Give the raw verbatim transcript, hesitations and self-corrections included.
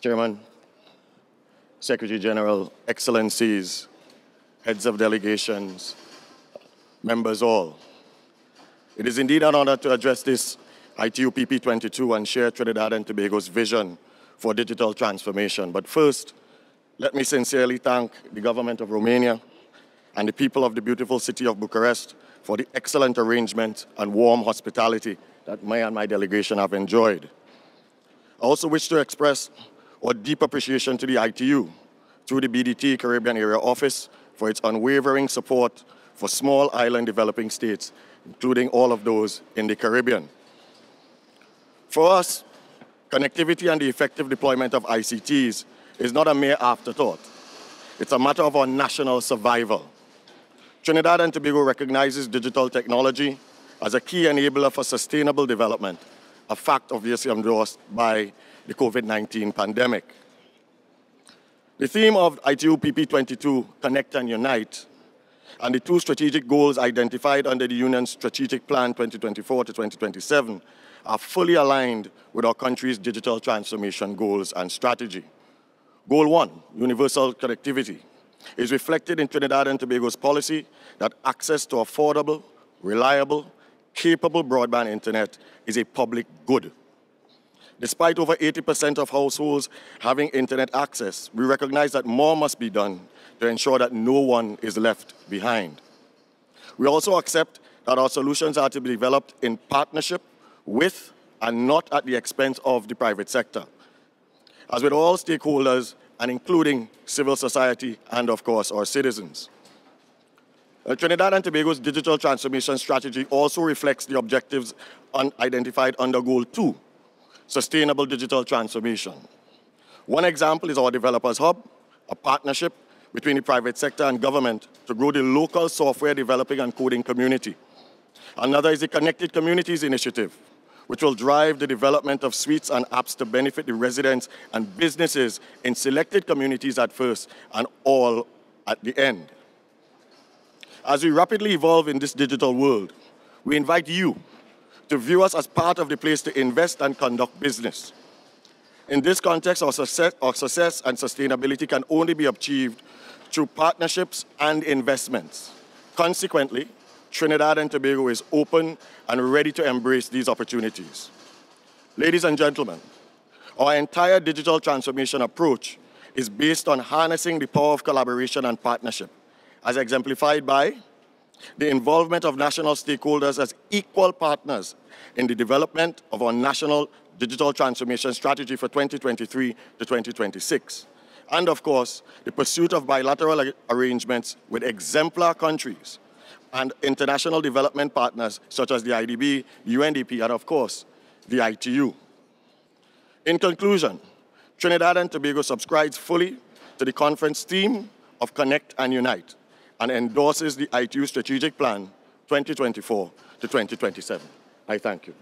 Chairman, Secretary General, Excellencies, heads of delegations, members all. It is indeed an honor to address this I T U P P twenty-two and share Trinidad and Tobago's vision for digital transformation. But first, let me sincerely thank the government of Romania and the people of the beautiful city of Bucharest for the excellent arrangement and warm hospitality that me and my delegation have enjoyed. I also wish to express our deep appreciation to the I T U through the B D T Caribbean Area Office for its unwavering support for small island developing states, including all of those in the Caribbean. For us, connectivity and the effective deployment of I C Ts is not a mere afterthought. It's a matter of our national survival. Trinidad and Tobago recognizes digital technology as a key enabler for sustainable development, a fact obviously endorsed by the COVID nineteen pandemic. The theme of I T U P P twenty-two, Connect and Unite, and the two strategic goals identified under the Union's Strategic Plan twenty twenty-four to twenty twenty-seven are fully aligned with our country's digital transformation goals and strategy. Goal one, universal connectivity, is reflected in Trinidad and Tobago's policy that access to affordable, reliable, capable broadband internet is a public good. Despite over eighty percent of households having internet access, we recognize that more must be done to ensure that no one is left behind. We also accept that our solutions are to be developed in partnership with and not at the expense of the private sector. As with all stakeholders, and including civil society and, of course, our citizens. Uh, Trinidad and Tobago's digital transformation strategy also reflects the objectives un identified under Goal two, sustainable digital transformation. One example is our Developers Hub, a partnership between the private sector and government to grow the local software developing and coding community. Another is the Connected Communities Initiative, which will drive the development of suites and apps to benefit the residents and businesses in selected communities at first and all at the end. As we rapidly evolve in this digital world, we invite you to view us as part of the place to invest and conduct business. In this context, our success, our success and sustainability can only be achieved through partnerships and investments. Consequently, Trinidad and Tobago is open and ready to embrace these opportunities. Ladies and gentlemen, our entire digital transformation approach is based on harnessing the power of collaboration and partnership, as exemplified by the involvement of national stakeholders as equal partners in the development of our national digital transformation strategy for twenty twenty-three to twenty twenty-six. And of course, the pursuit of bilateral arrangements with exemplar countries and international development partners such as the I D B, the U N D P, and of course, the I T U. In conclusion, Trinidad and Tobago subscribes fully to the conference theme of Connect and Unite and endorses the I T U Strategic Plan twenty twenty-four to twenty twenty-seven. I thank you.